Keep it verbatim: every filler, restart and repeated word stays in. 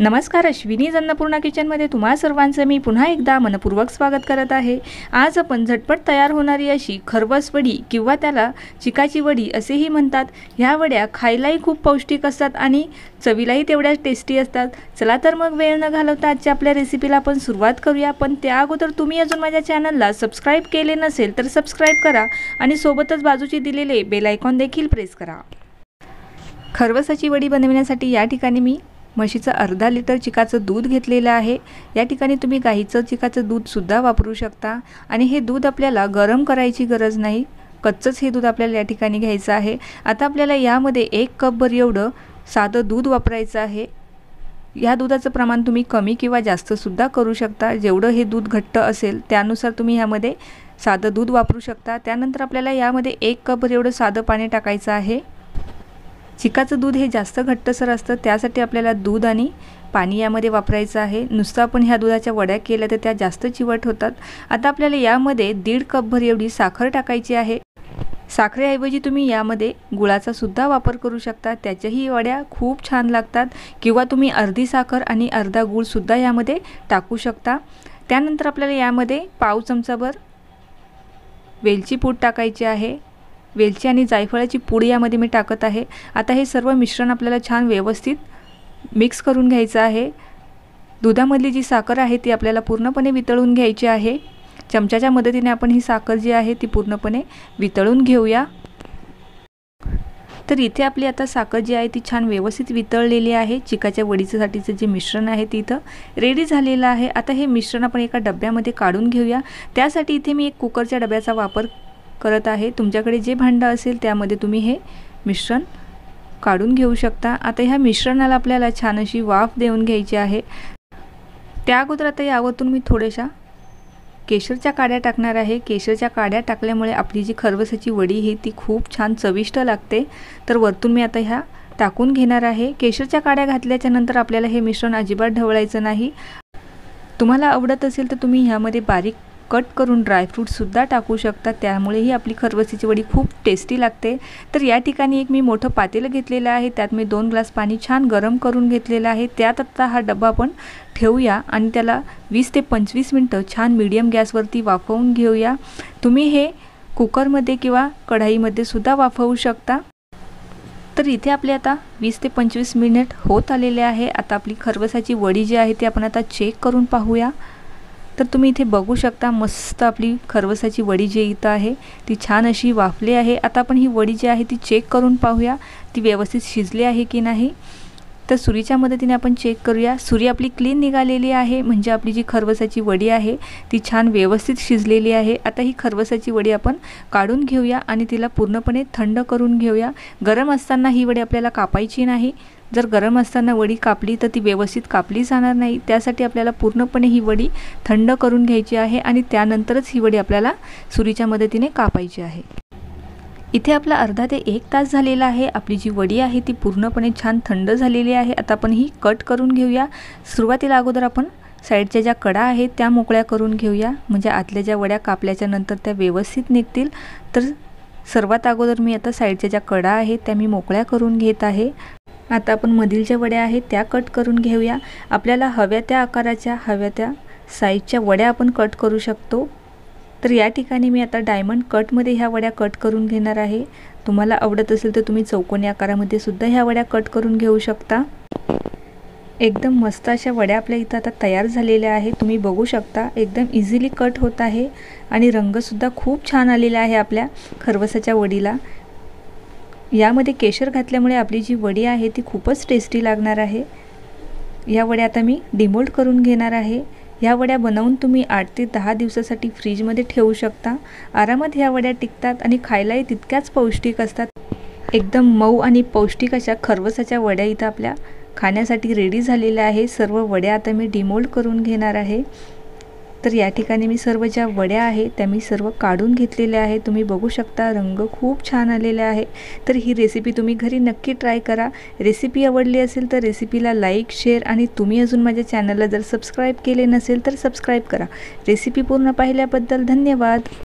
नमस्कार, अश्विनी अन्नपूर्णा किचनमध्ये तुम्हा सर्वांचं मी पुन्हा एकदा मनपूर्वक स्वागत करत आहे। आज आपण झटपट तयार होणारी अशी खरवस वडी किंवा त्याला चिकाची वडी असेही म्हणतात। ह्या वड्या खायलाही खूप पौष्टिक असतात आणि चवीलाही तेवढ्याच टेस्टी असतात। चला तर मग वेळ न घालवता आजच्या आपल्या रेसिपीला आपण सुरुवात करूया। पण त्या अगोदर तुम्ही अजून माझ्या चॅनलला सबस्क्राइब केले नसेल तर सबस्क्राइब करा आणि सोबतच बाजूची दिलेले बेल आयकॉन देखील प्रेस करा। खरवसाची वडी बनवण्यासाठी या ठिकाणी मी म्हशीचं अर्धा लिटर चिकाचं दूध घेतलेलं आहे। या ठिकाणी तुम्ही गाईचं चिकाचं दूधसुद्धा वापरू शकता आणि हे दूध आपल्याला गरम करायची गरज नाही, कच्चंच हे दूध आपल्याला या ठिकाणी घ्यायचं आहे। आता आपल्याला यामध्ये एक कपभर एवढं साधं दूध वापरायचं आहे। या दुधाचं प्रमाण तुम्ही कमी किंवा जास्तसुद्धा करू शकता, जेवढं हे दूध घट्ट असेल त्यानुसार तुम्ही यामध्ये साधं दूध वापरू शकता। त्यानंतर आपल्याला यामध्ये एक कपभर एवढं साधं पाणी टाकायचं आहे। चिकाचं दूध हे जास्त घट्टसर असतं, त्यासाठी आपल्याला दूध आणि पाणी यामध्ये वापरायचं आहे। नुसतं आपण ह्या दुधाच्या वड्या केल्या तर त्या जास्त चिवट होतात। आता आपल्याला यामध्ये दीड कपभर एवढी साखर टाकायची आहे। साखरेऐवजी तुम्ही यामध्ये गुळाचा सुद्धा वापर करू शकता, त्याच्याही वड्या खूप छान लागतात। किंवा तुम्ही अर्धी साखर आणि अर्धा गूळ सुद्धा यामध्ये टाकू शकता। त्यानंतर आपल्याला यामध्ये पाव चमचाभर वेलची पूड टाकायची आहे। वेलची आणि जायफळाची पूड यामध्ये मी टाकत आहे। आता हे सर्व मिश्रण आपल्याला छान व्यवस्थित मिक्स करून घ्यायचं आहे। दुधामधली जी साखर आहे ती आपल्याला पूर्णपणे वितळून घ्यायची आहे। चमच्याच्या मदतीने आपण ही साखर जी आहे ती पूर्णपणे वितळून घेऊया। तर इथे आपली आता साखर जी आहे ती छान व्यवस्थित वितळलेली आहे। चिकाच्या वडीसाठीचं जे मिश्रण आहे ते इथं रेडी झालेलं आहे। आता हे मिश्रण आपण एका डब्यामध्ये काढून घेऊया। त्यासाठी इथे मी एक कुकरच्या डब्याचा वापर करत आहे। तुमच्याकडे जे भांडं असेल त्यामध्ये तुम्ही हे मिश्रण काढून घेऊ शकता। आता ह्या मिश्रणाला आपल्याला छान अशी वाफ देऊन घ्यायची आहे। त्या अगोदर आता यावरून मी थोड्याशा केशरच्या काड्या टाकणार आहे। केशरच्या काड्या टाकल्यामुळे आपली जी खरवसाची वडी ही ती खूप छान चविष्ट लागते। तर वरतून मी आता ह्या टाकून घेणार आहे। केशरच्या काड्या घातल्याच्या नंतर आपल्याला हे मिश्रण अजिबात ढवळायचं नाही। तुम्हाला आवडत असेल तर तुम्ही ह्यामध्ये बारीक कट करून ड्रायफ्रूटसुद्धा टाकू शकता, त्यामुळेही आपली खरवसाची वडी खूप टेस्टी लागते। तर या ठिकाणी एक मी मोठं पातेलं घेतलेलं आहे, त्यात मी दोन ग्लास पाणी छान गरम करून घेतलेलं आहे। त्यात आत्ता हा डब्बा आपण ठेवूया आणि त्याला वीस ते पंचवीस मिनटं छान मीडियम गॅसवरती वाफवून घेऊया। तुम्ही हे कुकरमध्ये किंवा कढाईमध्ये सुद्धा वाफवू शकता। तर इथे आपले आता वीस ते पंचवीस मिनिट होत आलेले आहे। आता आपली खरवसाची वडी जी आहे ती आपण आता चेक करून पाहूया। तर तुम्ही इथे बघू शकता, मस्त आपली खरवसाची वडी जी इथं आहे ती छान अशी वाफली आहे। आता आपण ही वडी जी आहे ती चेक करून पाहूया ती व्यवस्थित शिजली आहे की नाही। तर सुरीच्या मदतीने आपण चेक करूया। सुरी आपली क्लीन निघालेली आहे, म्हणजे आपली जी खरवसाची वडी आहे ती छान व्यवस्थित शिजलेली आहे। आता ही खरवसाची वडी आपण काढून घेऊया आणि तिला पूर्णपणे थंड करून घेऊया। गरम असताना ही वडी आपल्याला कापायची नाही। जर गरम असताना वडी कापली तर ती व्यवस्थित कापली जाणार नाही, त्यासाठी आपल्याला पूर्णपणे ही वडी थंड करून घ्यायची आहे आणि त्यानंतरच ही वडी आपल्याला सुरीच्या मदतीने कापायची आहे। इथे आपला अर्धा ते एक तास झालेला आहे। आपली जी वडी आहे ती पूर्णपणे छान थंड झालेली आहे। आता आपण ही कट करून घेऊया। सुरुवातीला अगोदर आपण साईडच्या ज्या कडा आहेत त्या मोकळ्या करून घेऊया, म्हणजे आतल्या ज्या वड्या कापल्याच्या नंतर त्या व्यवस्थित निघतील। तर सर्वात अगोदर मी आता साईडच्या ज्या कडा आहेत त्या मी मोकळ्या करून घेत आहे। आता आपण मधील ज्या वड्या आहेत त्या कट करून घेऊया। आपल्याला हव्या त्या आकाराच्या हव्या त्या साईजच्या वड्या आपण कट करू शकतो। तर या ठिकाणी मी आता डायमंड कटमध्ये ह्या वड्या कट करून घेणार आहे। तुम्हाला आवडत असेल तर तुम्ही चौकोनी आकारामध्ये सुद्धा ह्या वड्या कट करून घेऊ शकता। एकदम मस्त अशा वड्या आपल्या इथं आता तयार झालेल्या आहेत। तुम्ही बघू शकता एकदम इझिली कट होत आहे आणि रंगसुद्धा खूप छान आलेला आहे आपल्या खरवसाच्या वडीला। यामध्ये केशर घातल्यामुळे आपली जी वडी आहे ती खूपच टेस्टी लागणार आहे। या वड्या आता मी डिमोल्ड करून घेणार आहे। ह्या वड्या बनवून तुम्ही आठ ते दहा दिवसासाठी फ्रीजमध्ये ठेवू शकता। आरामात ह्या वड्या टिकतात आणि खायलाही तितक्याच पौष्टिक असतात। एकदम मऊ आणि पौष्टिक अशा खरवसाच्या वड्या इथं आपल्या खाण्यासाठी रेडी झालेल्या आहे। सर्व वड्या आता मी डिमोल्ड करून घेणार आहे। तर या ठिकाणी मी सर्व ज्या वड्या आहेत त्या मी सर्व काढून घेतलेल्या आहे। तुम्ही बघू शकता रंग खूप छान आलेला आहे। तर ही रेसिपी तुम्ही घरी नक्की ट्राय करा। रेसिपी आवडली असेल तर रेसिपीला लाईक शेअर आणि तुम्ही अजून माझ्या चॅनलला जर सबस्क्राईब केले नसेल तर सबस्क्राईब करा। रेसिपी पूर्ण पाहिल्याबद्दल धन्यवाद।